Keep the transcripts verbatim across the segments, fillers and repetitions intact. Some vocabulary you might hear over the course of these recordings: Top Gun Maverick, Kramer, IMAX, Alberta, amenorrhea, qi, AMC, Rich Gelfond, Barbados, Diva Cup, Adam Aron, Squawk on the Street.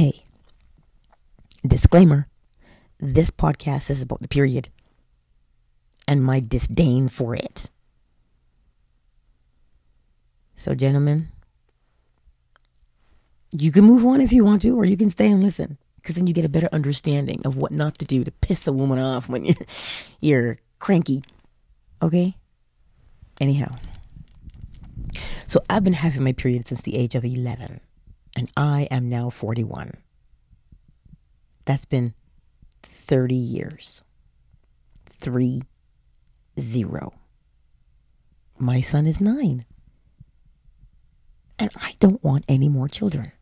Hey, disclaimer, this podcast is about the period and my disdain for it. So, gentlemen, you can move on if you want to, or you can stay and listen, because then you get a better understanding of what not to do to piss a woman off when you're, you're cranky. Okay? Anyhow. So I've been having my period since the age of eleven, and I am now forty-one. That's been thirty years. Three, zero. My son is nine. And I don't want any more children.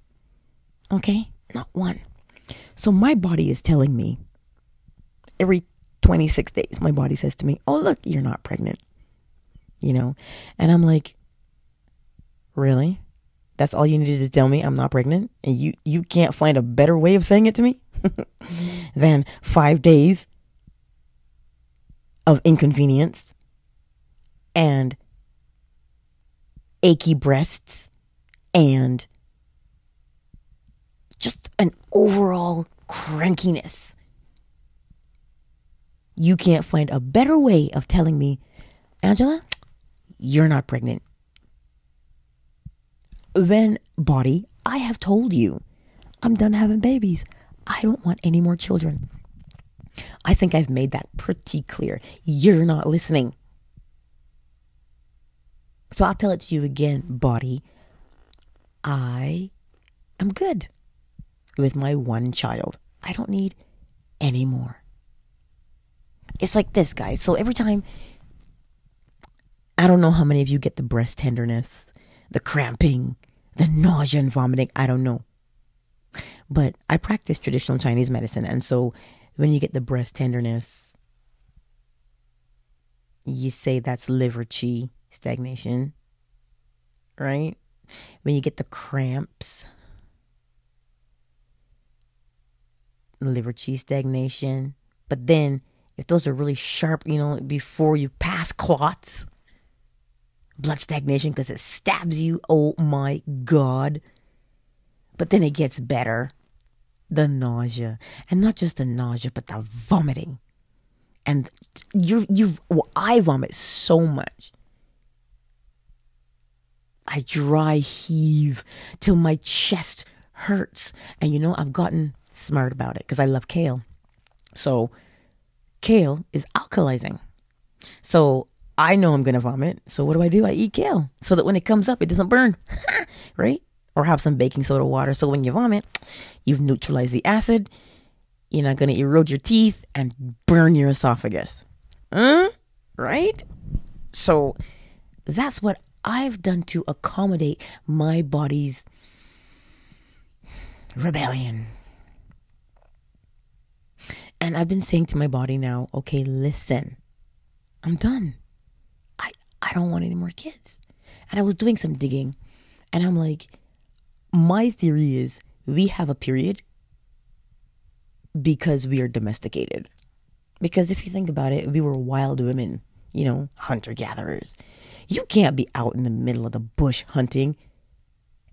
Okay? Not one. So my body is telling me, every twenty-six days, my body says to me, oh, look, you're not pregnant. You know? And I'm like, really? That's all you needed to tell me I'm not pregnant? And you, you can't find a better way of saying it to me than five days of inconvenience and achy breasts and just an overall crankiness. You can't find a better way of telling me, Angela, you're not pregnant. Then, body, I have told you, I'm done having babies. I don't want any more children. I think I've made that pretty clear. You're not listening. So I'll tell it to you again, body. I am good with my one child. I don't need any more. It's like this, guys. So every time, I don't know how many of you get the breast tenderness, the cramping, the nausea and vomiting. I don't know. But I practice traditional Chinese medicine. And so when you get the breast tenderness, you say that's liver qi stagnation, right? When you get the cramps, liver qi stagnation. But then if those are really sharp, you know, before you pass clots, blood stagnation because it stabs you. Oh my God. But then it gets better. The nausea, and not just the nausea, but the vomiting. And you, you've, well, I vomit so much. I dry heave till my chest hurts. And you know, I've gotten smart about it because I love kale. So kale is alkalizing. So I know I'm going to vomit. So what do I do? I eat kale so that when it comes up, it doesn't burn, right? Or have some baking soda water. So when you vomit, you've neutralized the acid. You're not going to erode your teeth and burn your esophagus. Huh? Right? So that's what I've done to accommodate my body's rebellion. And I've been saying to my body now, okay, listen, I'm done. I, I don't want any more kids. And I was doing some digging and I'm like, my theory is we have a period because we are domesticated. Because if you think about it, we were wild women, you know, hunter-gatherers. You can't be out in the middle of the bush hunting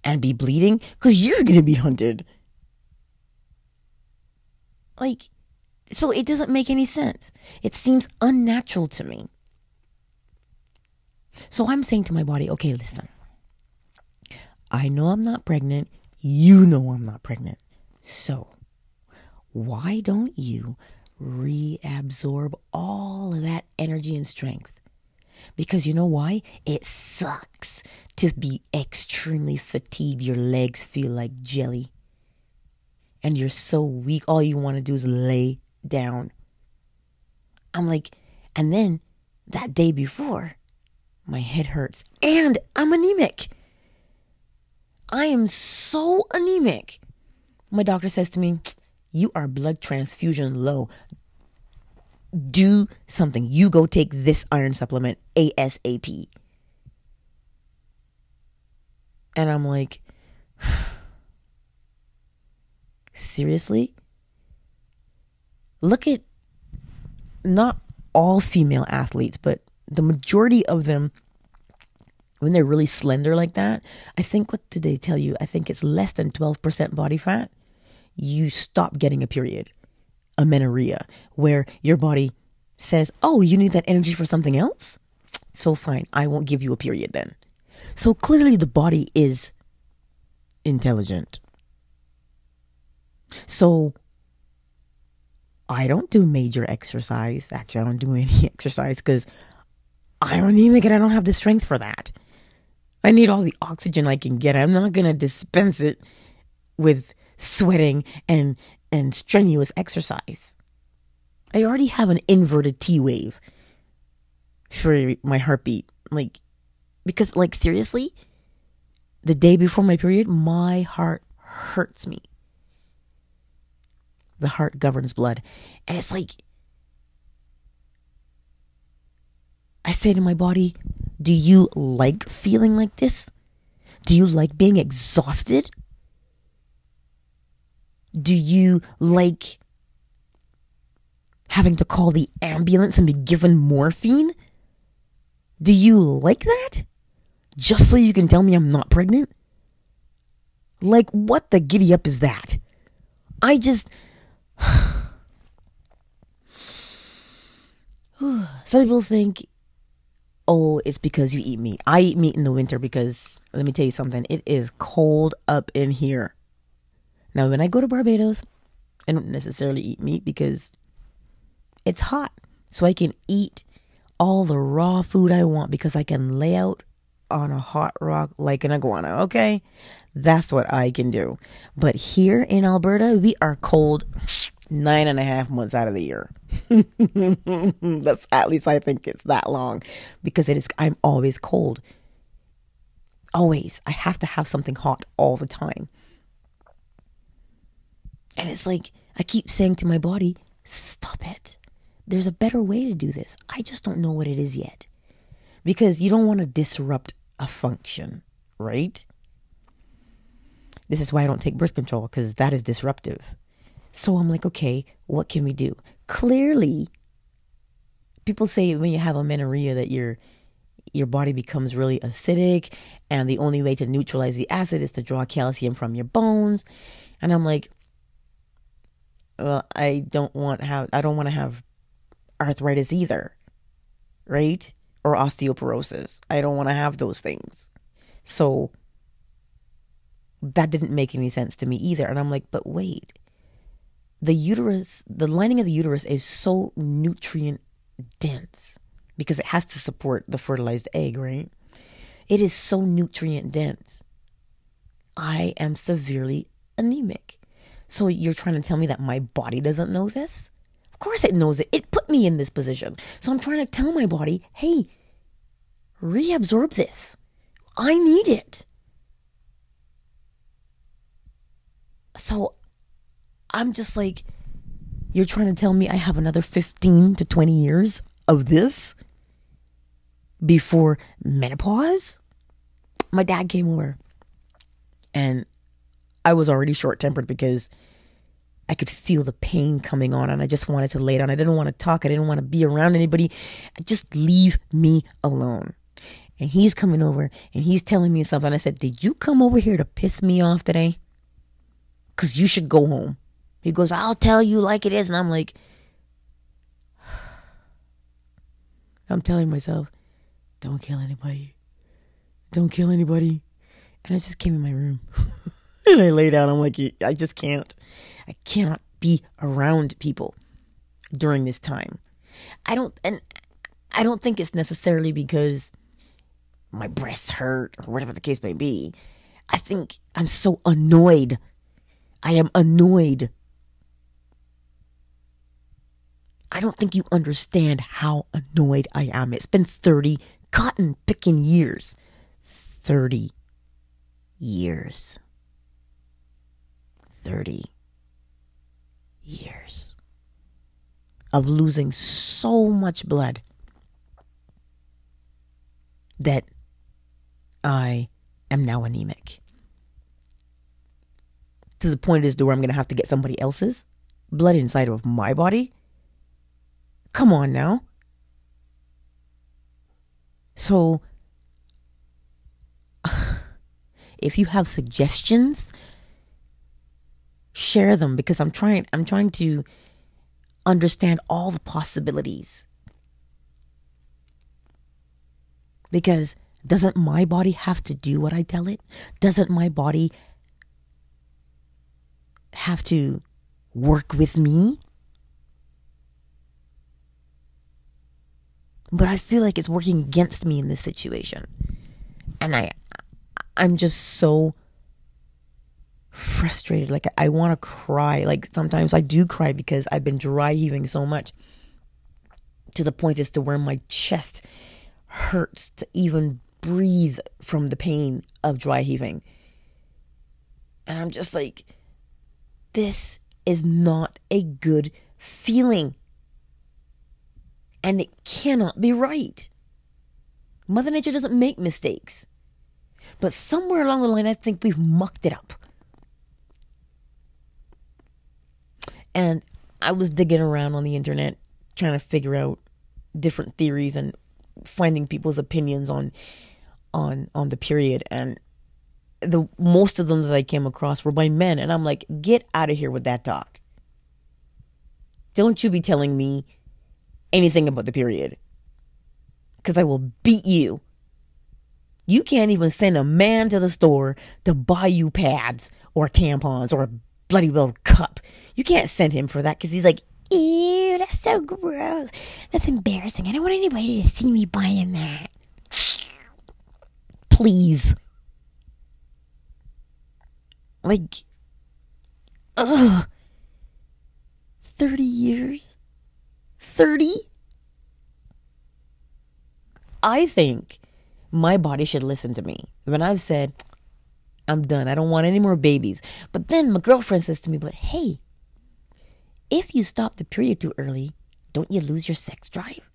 and be bleeding because you're going to be hunted. Like, so it doesn't make any sense. It seems unnatural to me. So I'm saying to my body, okay, listen. I know I'm not pregnant. You know I'm not pregnant. So why don't you reabsorb all of that energy and strength? Because you know why? It sucks to be extremely fatigued. Your legs feel like jelly. And you're so weak. All you want to do is lay down. I'm like, and then that day before, my head hurts. And I'm anemic. I am so anemic. My doctor says to me, you are blood transfusion low. Do something. You go take this iron supplement ASAP. And I'm like, seriously? Look at not all female athletes, but the majority of them, when they're really slender like that, I think, what do they tell you? I think it's less than twelve percent body fat you stop getting a period, amenorrhea, where your body says, oh, you need that energy for something else? So fine, I won't give you a period then. So clearly the body is intelligent. So I don't do major exercise. Actually, I don't do any exercise because I don't even get, I don't have the strength for that. I need all the oxygen I can get. I'm not going to dispense it with sweating and, and strenuous exercise. I already have an inverted T wave for my heartbeat. Like, because like seriously, the day before my period, my heart hurts me. The heart governs blood. And it's like, I say to my body, do you like feeling like this? Do you like being exhausted? Do you like having to call the ambulance and be given morphine? Do you like that? Just so you can tell me I'm not pregnant? Like, what the giddy up is that? I just... Some people think, oh, it's because you eat meat. I eat meat in the winter because, let me tell you something, it is cold up in here. Now, when I go to Barbados, I don't necessarily eat meat because it's hot. So I can eat all the raw food I want because I can lay out on a hot rock like an iguana, okay? That's what I can do. But here in Alberta, we are cold nine and a half months out of the year. That's, at least I think it's that long, because it is, I'm always cold. Always. I have to have something hot all the time. And it's like, I keep saying to my body, stop it. There's a better way to do this. I just don't know what it is yet. Because you don't want to disrupt a function, right? This is why I don't take birth control, because that is disruptive. So I'm like, okay, what can we do? Clearly, people say when you have amenorrhea that your your body becomes really acidic, and the only way to neutralize the acid is to draw calcium from your bones. And I'm like, well, I don't want have I don't want to have arthritis either, right? Or osteoporosis. I don't want to have those things. So that didn't make any sense to me either. And I'm like, but wait, the uterus, the lining of the uterus is so nutrient dense because it has to support the fertilized egg, right? It is so nutrient dense. I am severely anemic. So you're trying to tell me that my body doesn't know this? Of course it knows it. It put me in this position. So I'm trying to tell my body, hey, reabsorb this. I need it. So I'm just like, you're trying to tell me I have another fifteen to twenty years of this before menopause? My dad came over and I was already short-tempered because I could feel the pain coming on and I just wanted to lay down. I didn't want to talk. I didn't want to be around anybody. Just leave me alone. And he's coming over and he's telling me something. I said, did you come over here to piss me off today? Because you should go home. He goes, I'll tell you like it is. And I'm like, I'm telling myself, don't kill anybody. Don't kill anybody. And I just came in my room. And I lay down. I'm like, I just can't. I cannot be around people during this time. I don't, and I don't think it's necessarily because my breasts hurt or whatever the case may be. I think I'm so annoyed. I am annoyed. I don't think you understand how annoyed I am. It's been thirty cotton picking years. thirty years. thirty years of losing so much blood that I am now anemic. To the point is to where I'm going to have to get somebody else's blood inside of my body. Come on now. So if you have suggestions share them, because I'm trying, I'm trying to understand all the possibilities. Because doesn't my body have to do what I tell it? Doesn't my body have to work with me? But I feel like it's working against me in this situation. And I, I'm just so frustrated. Like, I want to cry. Like, sometimes I do cry because I've been dry heaving so much, to the point as to where my chest hurts to even breathe from the pain of dry heaving. And I'm just like, this is not a good feeling. And it cannot be right. Mother Nature doesn't make mistakes. But somewhere along the line, I think we've mucked it up. And I was digging around on the internet, trying to figure out different theories and finding people's opinions on on on the period. And the most of them that I came across were by men. And I'm like, get out of here with that talk. Don't you be telling me anything about the period, because I will beat you. You can't even send a man to the store to buy you pads or tampons or a bloody well cup. You can't send him for that, because he's like, ew, that's so gross, that's embarrassing, I don't want anybody to see me buying that. Please. Like, ugh. thirty years? thirty? I think my body should listen to me when I've said, I'm done, I don't want any more babies. But then my girlfriend says to me, but hey, if you stop the period too early, don't you lose your sex drive?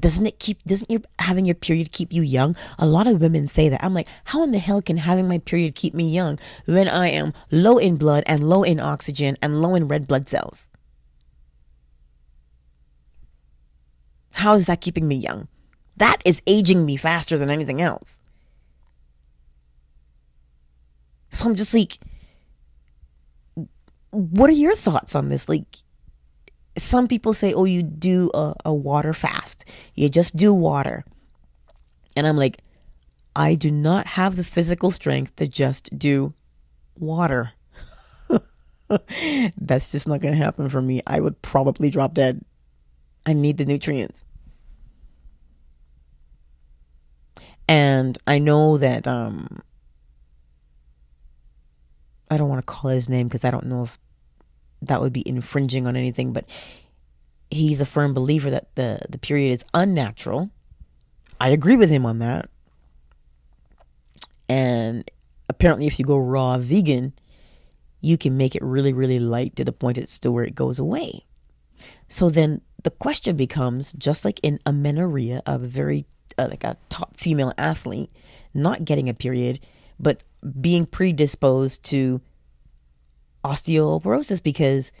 Doesn't it keep, doesn't your having your period keep you young? A lot of women say that. I'm like, how in the hell can having my period keep me young when I am low in blood and low in oxygen and low in red blood cells? How is that keeping me young? That is aging me faster than anything else. So I'm just like, what are your thoughts on this? Like, some people say, oh, you do a, a water fast. You just do water. And I'm like, I do not have the physical strength to just do water. That's just not going to happen for me. I would probably drop dead. I need the nutrients. And I know that, um, I don't want to call his name because I don't know if that would be infringing on anything, but he's a firm believer that the, the period is unnatural. I agree with him on that. And apparently if you go raw vegan, you can make it really, really light to the point it's to where it goes away. So then the question becomes, just like in amenorrhea, a very uh, like a top female athlete not getting a period, but being predisposed to osteoporosis because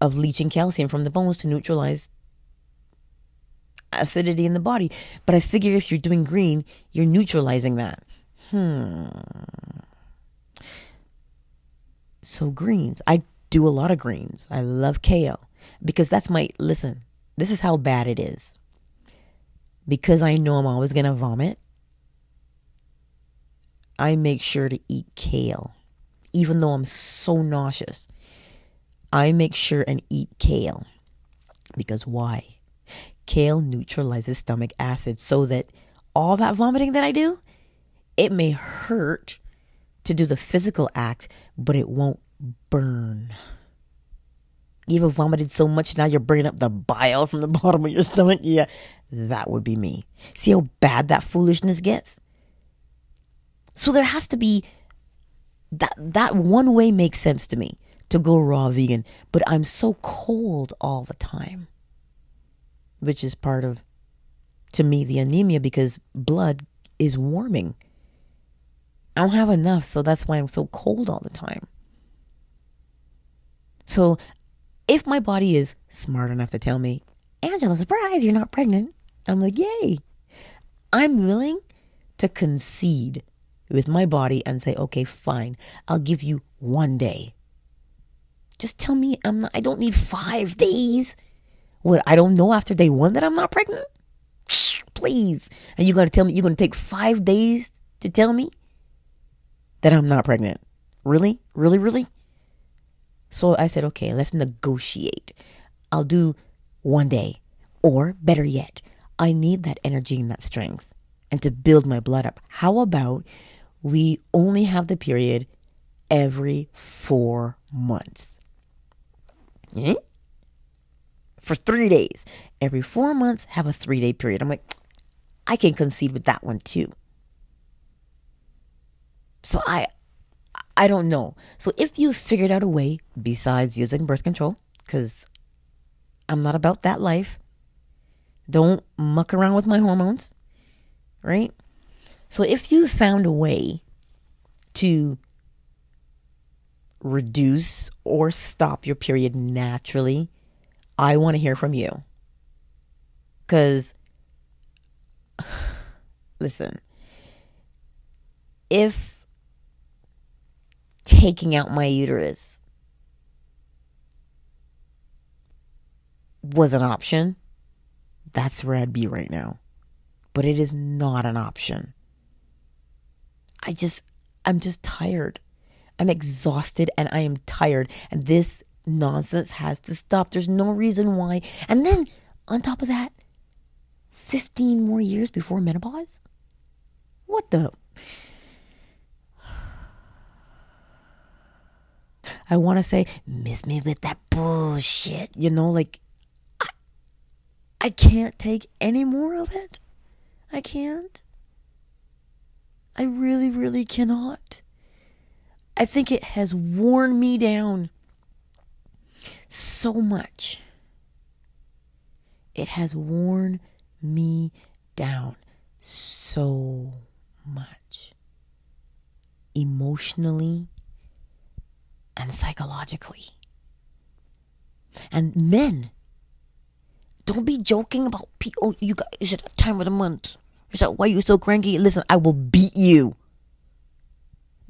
of leaching calcium from the bones to neutralize acidity in the body. But I figure if you're doing green, you're neutralizing that. Hmm. So greens. I do a lot of greens. I love kale. Because that's my, listen, this is how bad it is. Because I know I'm always going to vomit, I make sure to eat kale. Even though I'm so nauseous, I make sure and eat kale. Because why? Kale neutralizes stomach acid, so that all that vomiting that I do, it may hurt to do the physical act, but it won't burn. You've vomited so much, now you're bringing up the bile from the bottom of your stomach. Yeah, that would be me. See how bad that foolishness gets? So there has to be, that that one way makes sense to me, to go raw vegan. But I'm so cold all the time, which is part of, to me, the anemia, because blood is warming. I don't have enough, so that's why I'm so cold all the time. So if my body is smart enough to tell me, Angela, surprise, you're not pregnant, I'm like, yay. I'm willing to concede with my body and say, okay, fine, I'll give you one day. Just tell me I'm not, I don't need five days. What, I don't know after day one that I'm not pregnant? Please. Are you going to tell me you're going to take five days to tell me that I'm not pregnant? Really? Really, really? So I said, okay, let's negotiate. I'll do one day. Or better yet, I need that energy and that strength and to build my blood up. How about we only have the period every four months? Hmm? For three days. Every four months, have a three-day period. I'm like, I can concede with that one too. So I, I don't know. So if you figured out a way besides using birth control, because I'm not about that life. Don't muck around with my hormones, right? So if you found a way to reduce or stop your period naturally, I want to hear from you. Because, listen, if taking out my uterus was an option, that's where I'd be right now. But it is not an option. I just, I'm just tired. I'm exhausted and I am tired. And this nonsense has to stop. There's no reason why. And then, on top of that, fifteen more years before menopause? What the? I want to say, miss me with that bullshit. You know, like, I, I can't take any more of it. I can't. I really, really cannot. I think it has worn me down so much. It has worn me down so much. Emotionally and psychologically. And men, don't be joking about, P- oh, you got, is it that time of the month? Is that why you're so cranky? Listen, I will beat you.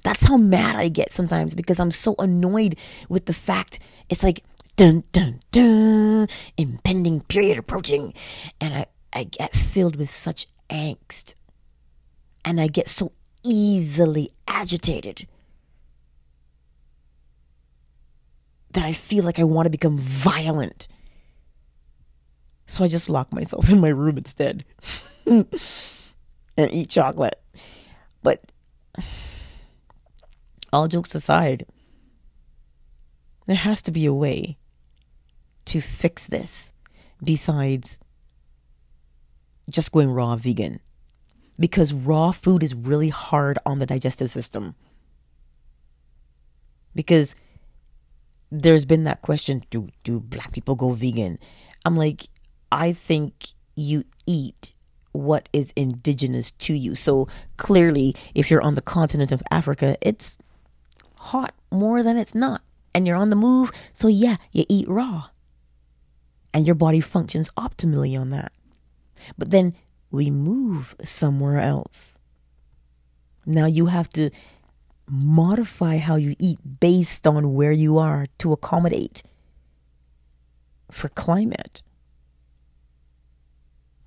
That's how mad I get sometimes because I'm so annoyed with the fact it's like, dun, dun, dun, impending period approaching. And I, I get filled with such angst. And I get so easily agitated that I feel like I want to become violent. So I just lock myself in my room instead and eat chocolate. But all jokes aside, there has to be a way to fix this besides just going raw vegan, because raw food is really hard on the digestive system. Because there's been that question, do do black people go vegan? I'm like, I think you eat what is indigenous to you. So clearly, if you're on the continent of Africa, it's hot more than it's not. And you're on the move, so yeah, you eat raw. And your body functions optimally on that. But then we move somewhere else. Now you have to modify how you eat based on where you are to accommodate for climate.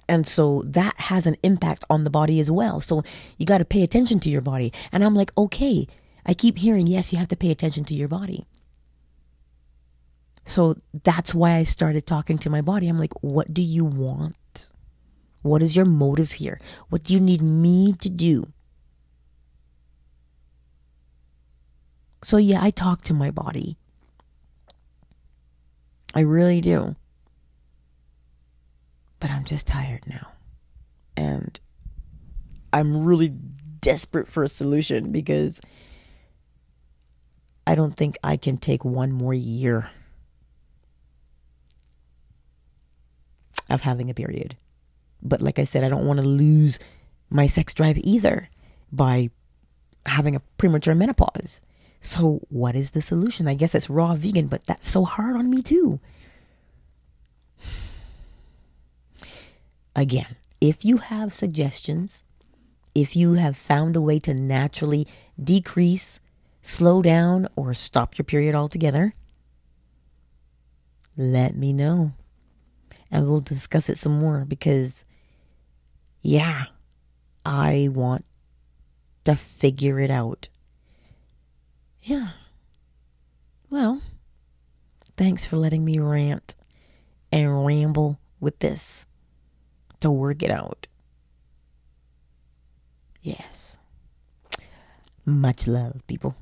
And so that has an impact on the body as well. So you got to pay attention to your body. And I'm like, okay, I keep hearing, yes, you have to pay attention to your body. So that's why I started talking to my body. I'm like, what do you want? What is your motive here? What do you need me to do? So yeah, I talk to my body. I really do. But I'm just tired now. And I'm really desperate for a solution because I don't think I can take one more year of having a period. But like I said, I don't want to lose my sex drive either by having a premature menopause. So what is the solution? I guess it's raw vegan, but that's so hard on me too. Again, if you have suggestions, if you have found a way to naturally decrease, slow down, or stop your period altogether, let me know. And we'll discuss it some more because, yeah, I want to figure it out. Yeah. Well, thanks for letting me rant and ramble with this to work it out. Yes. Much love, people.